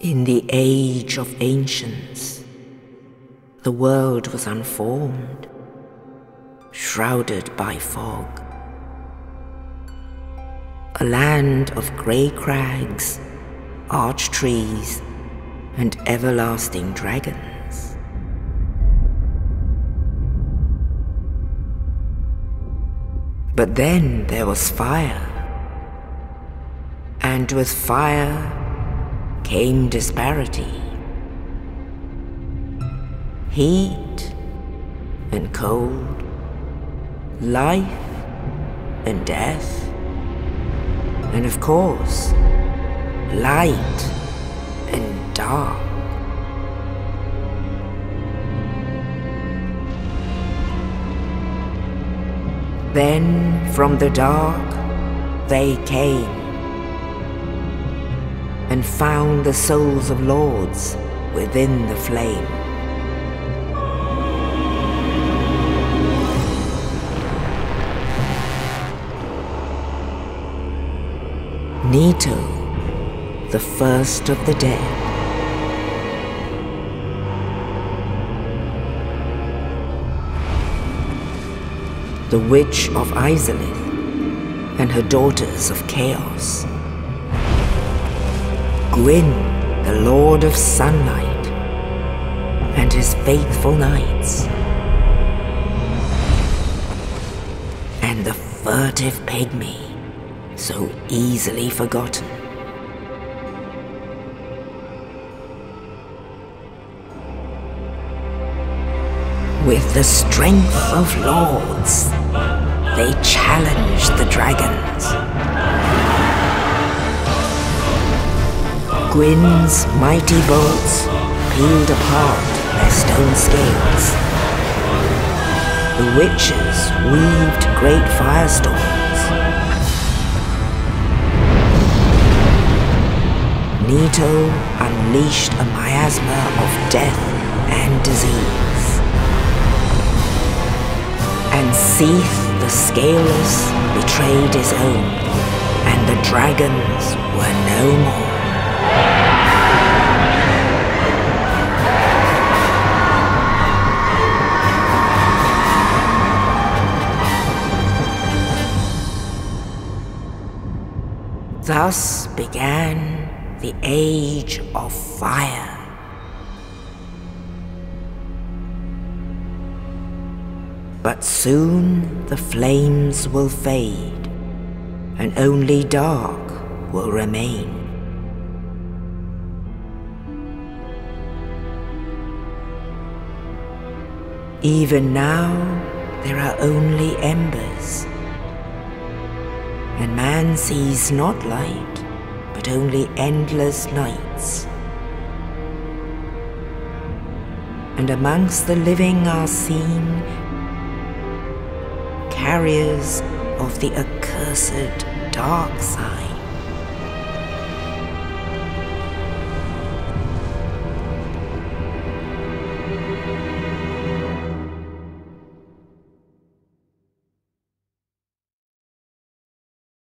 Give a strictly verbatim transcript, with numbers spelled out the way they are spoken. In the age of ancients, the world was unformed, shrouded by fog. A land of grey crags, arch trees, and everlasting dragons. But then there was fire, and with fire came disparity. Heat and cold, life and death, and of course, light and dark. Then from the dark they came and found the souls of lords within the flame. Nito, the first of the dead. The Witch of Izalith and her Daughters of Chaos. Gwyn, the Lord of Sunlight, and his faithful knights. And the furtive pygmy, so easily forgotten. With the strength of lords, they challenged the dragons. Gwyn's mighty bolts peeled apart their stone scales. The witches weaved great firestorms. Nito unleashed a miasma of death and disease. And Seath the Scaleless betrayed his own, and the dragons were no more. Thus began the age of fire. But soon the flames will fade, and only dark will remain. Even now there are only embers, and man sees not light, but only endless nights. And amongst the living are seen carriers of the accursed dark side.